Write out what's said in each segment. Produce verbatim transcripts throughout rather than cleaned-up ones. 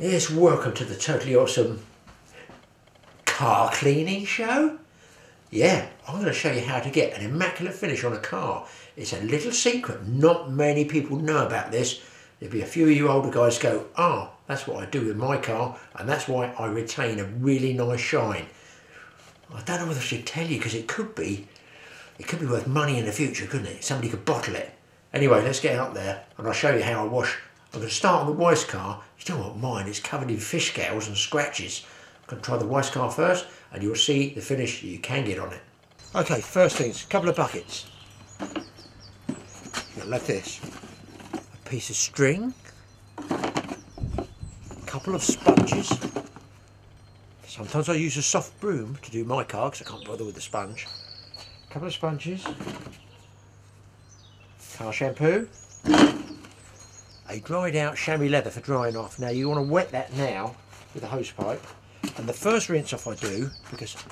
Yes, welcome to the totally awesome car cleaning show. Yeah, I'm going to show you how to get an immaculate finish on a car. It's a little secret, not many people know about this. There'll be a few of you older guys go, ah, that's what I do with my car, and that's why I retain a really nice shine. I don't know whether I should tell you, because it could be, it could be worth money in the future, couldn't it? Somebody could bottle it. Anyway, let's get up there, and I'll show you how I wash. I'm going to start on the wife's car. You know what, mine is covered in fish scales and scratches. I'm going to try the wife's car first and you'll see the finish you can get on it. Okay, first things, a couple of buckets. Like this. A piece of string. A couple of sponges. Sometimes I use a soft broom to do my car because I can't bother with the sponge. A couple of sponges. Car shampoo. A dried out chamois leather for drying off. Now you want to wet that now with a hose pipe, and the first rinse off I do, because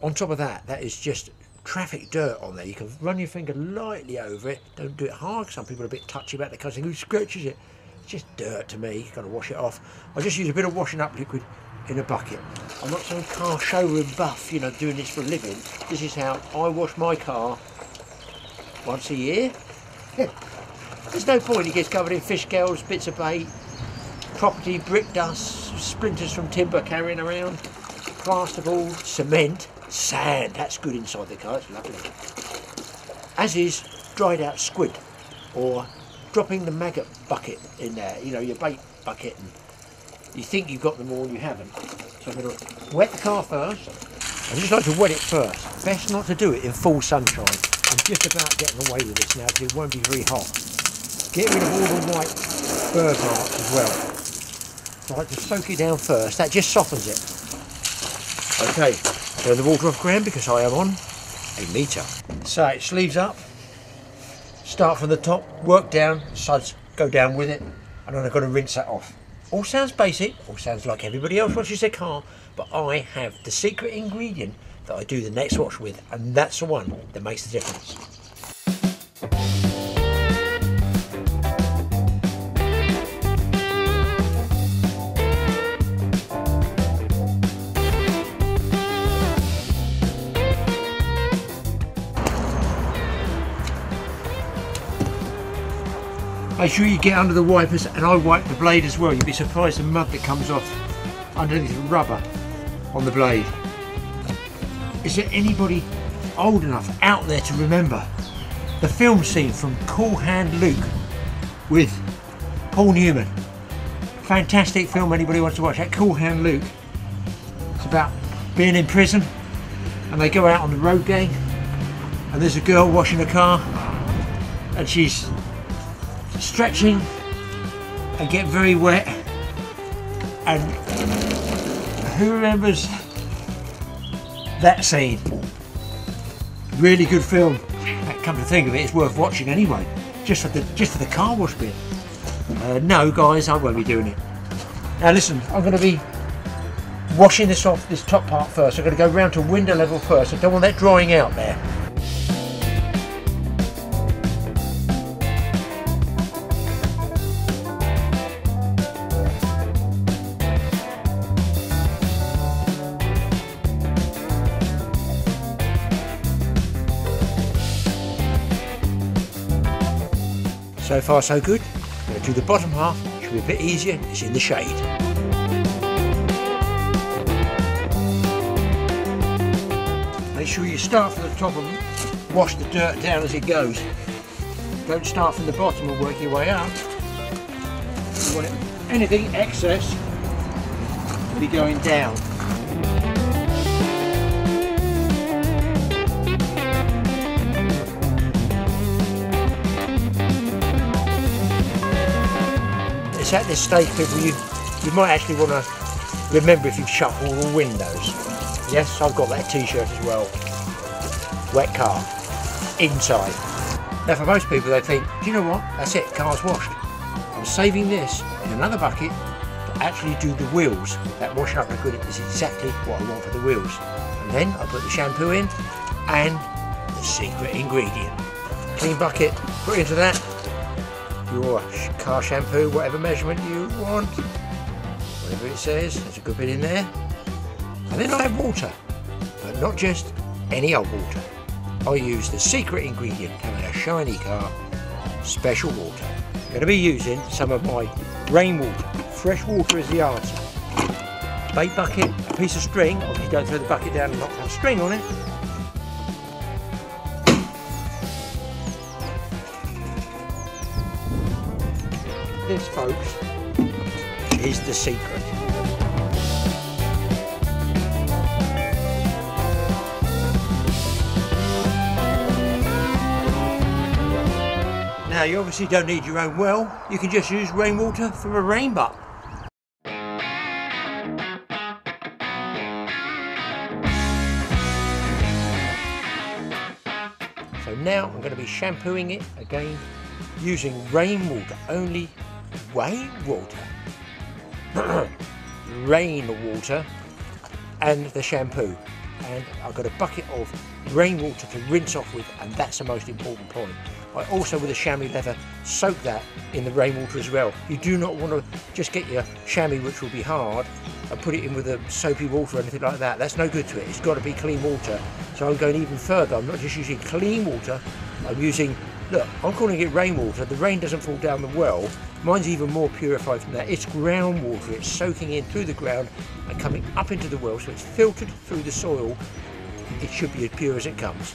on top of that, that is just traffic dirt on there. You can run your finger lightly over it, don't do it hard. Some people are a bit touchy about the kind of thing, who scratches it? It's just dirt to me, you've got to wash it off. I just use a bit of washing up liquid in a bucket. I'm not some car showroom buff, you know, doing this for a living. This is how I wash my car once a year. Yeah. There's no point, it gets covered in fish scales, bits of bait, property, brick dust, splinters from timber carrying around, plasterboard, cement, sand. That's good inside the car, it's lovely. As is dried out squid, or dropping the maggot bucket in there, you know, your bait bucket, and you think you've got them all, you haven't. So I'm going to wet the car first. I just like to wet it first. Best not to do it in full sunshine. I'm just about getting away with this now because it won't be very hot. Get rid of all the white bird marks as well. I like to soak it down first, that just softens it. Okay, turn the water off ground because I am on a meter. So it sleeves up, start from the top, work down, sides go down with it, and then I've got to rinse that off. All sounds basic, all sounds like everybody else watches their car, but I have the secret ingredient that I do the next wash with, and that's the one that makes the difference. Make sure you get under the wipers, and I wipe the blade as well. You'd be surprised the mud that comes off underneath the rubber on the blade. Is there anybody old enough out there to remember the film scene from Cool Hand Luke with Paul Newman? Fantastic film, anybody wants to watch that, Cool Hand Luke. It's about being in prison and they go out on the road gang and there's a girl washing a car and she's stretching and get very wet, and who remembers that scene? Really good film. Come to think of it, it's worth watching anyway, just for the just for the car wash bit. Uh, no guys, I won't be doing it. Now listen, I'm going to be washing this off, this top part first. I'm going to go round to window level first. I don't want that drying out there. So far so good. I'm going to do the bottom half, it should be a bit easier, it's in the shade. Make sure you start from the top and wash the dirt down as it goes. Don't start from the bottom and work your way up. You want anything excess to be going down. At this stage, people, you you might actually want to remember if you shut all the windows. Yes, I've got that t-shirt as well. Wet car inside. Now for most people, they think, do you know what, that's it, car's washed. I'm saving this in another bucket, but actually do the wheels. That wash up liquid is exactly what I want for the wheels, and then I put the shampoo in and the secret ingredient. Clean bucket, put into that your car shampoo, whatever measurement you want, whatever it says, there's a good bit in there. And then I have water, but not just any old water. I use the secret ingredient having a shiny car, special water. I'm going to be using some of my rainwater. Fresh water is the answer. Bait bucket, a piece of string, obviously don't throw the bucket down and not have string on it. This, folks, is the secret. Now, you obviously don't need your own well, you can just use rainwater from a rain butt. So now I'm going to be shampooing it again using rainwater only. Rainwater, rainwater, and the shampoo. And I've got a bucket of rainwater to rinse off with, and that's the most important point. I also, with a chamois leather, soak that in the rainwater as well. You do not want to just get your chamois, which will be hard, and put it in with a soapy water or anything like that. That's no good to it. It's got to be clean water. So I'm going even further. I'm not just using clean water. I'm using, look, I'm calling it rainwater. The rain doesn't fall down the well. Mine's even more purified from that. It's groundwater. It's soaking in through the ground and coming up into the well, so it's filtered through the soil. It should be as pure as it comes.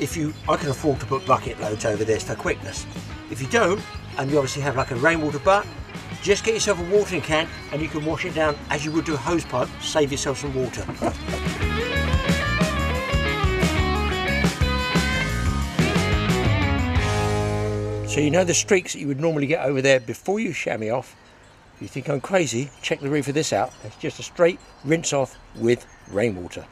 If you, I can afford to put bucket loads over this for quickness. If you don't, and you obviously have like a rainwater butt, just get yourself a watering can and you can wash it down as you would do a hose pipe, save yourself some water. So you know the streaks that you would normally get over there before you chamois off. If you think I'm crazy, check the reef of this out. It's just a straight rinse off with rainwater.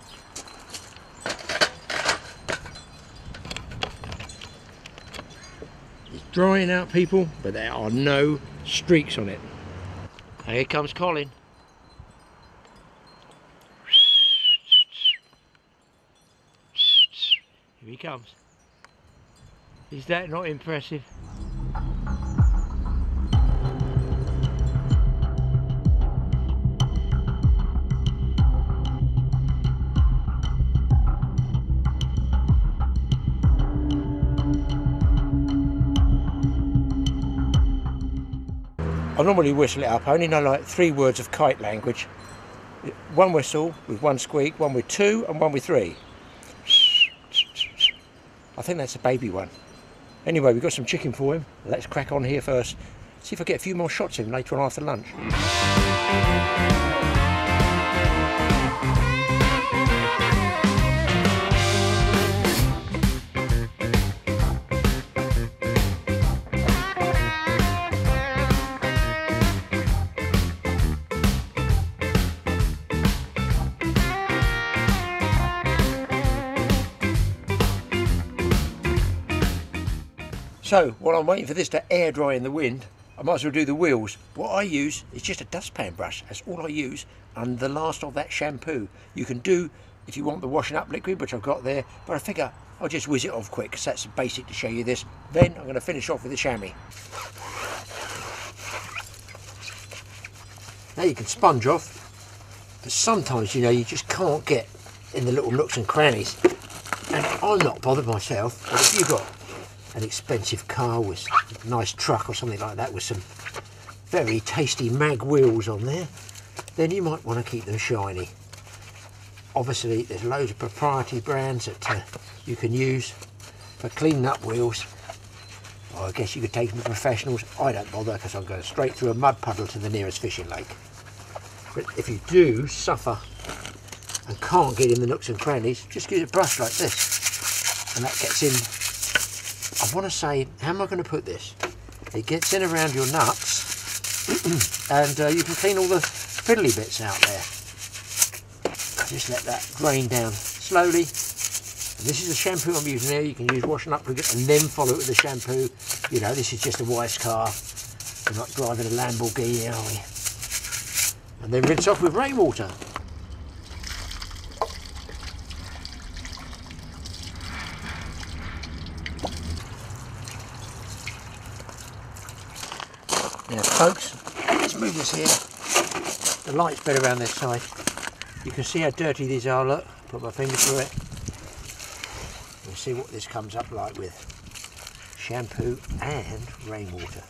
Drying out, people, but there are no streaks on it. And here comes Colin. Here he comes. Is that not impressive? I normally whistle it up. I only know like three words of kite language. One whistle with one squeak, one with two, and one with three. I think that's a baby one. Anyway, we've got some chicken for him. Let's crack on here first. See if I get a few more shots of him later on after lunch. So, while I'm waiting for this to air dry in the wind, I might as well do the wheels. What I use is just a dustpan brush, that's all I use, and the last of that shampoo. You can do, if you want, the washing up liquid, which I've got there, but I figure I'll just whiz it off quick, because that's basic to show you this. Then I'm going to finish off with the chamois. Now you can sponge off, but sometimes, you know, you just can't get in the little nooks and crannies. And I'm not bothered myself, but if you've got an expensive car with a nice truck or something like that with some very tasty mag wheels on there, then you might want to keep them shiny. Obviously there's loads of proprietary brands that uh, you can use for cleaning up wheels. Well, I guess you could take them to professionals. I don't bother because I'm going straight through a mud puddle to the nearest fishing lake. But if you do suffer and can't get in the nooks and crannies, just use a brush like this, and that gets in. I want to say, how am I going to put this? It gets in around your nuts, and uh, you can clean all the fiddly bits out there. Just let that drain down slowly. And this is the shampoo I'm using here. You can use wash and applicate and then follow it with the shampoo. You know, this is just a wife's car. We're not driving a Lamborghini, are we? And then rinse off with rainwater. Now folks, let's move this here. The light's better around this side. You can see how dirty these are, look. Put my finger through it. We'll see what this comes up like with shampoo and rainwater.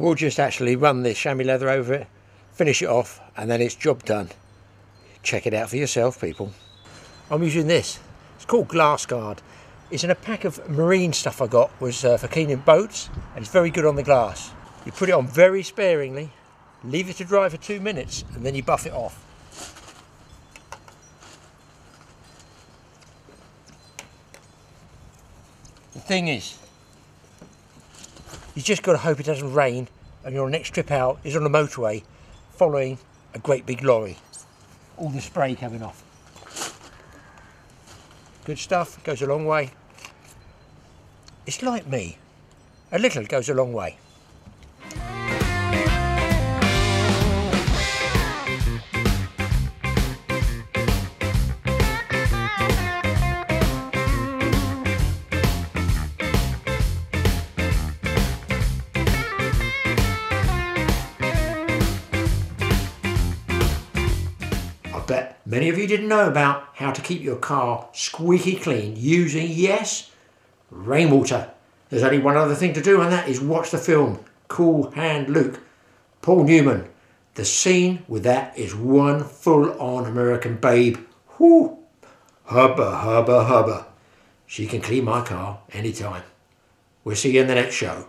We'll just actually run this chamois leather over it, finish it off, and then it's job done. Check it out for yourself, people. I'm using this. It's called Glass Guard. It's in a pack of marine stuff I got, was uh, for cleaning boats, and it's very good on the glass. You put it on very sparingly, leave it to dry for two minutes, and then you buff it off. The thing is, you just got to hope it doesn't rain. And your next trip out is on the motorway following a great big lorry. All the spray coming off. Good stuff, goes a long way. It's like me, a little goes a long way. Many of you didn't know about how to keep your car squeaky clean using, yes, rainwater. There's only one other thing to do, and that is watch the film Cool Hand Luke, Paul Newman. The scene with that is one full-on American babe. Whoo! Hubba, hubba, hubba. She can clean my car anytime. We'll see you in the next show.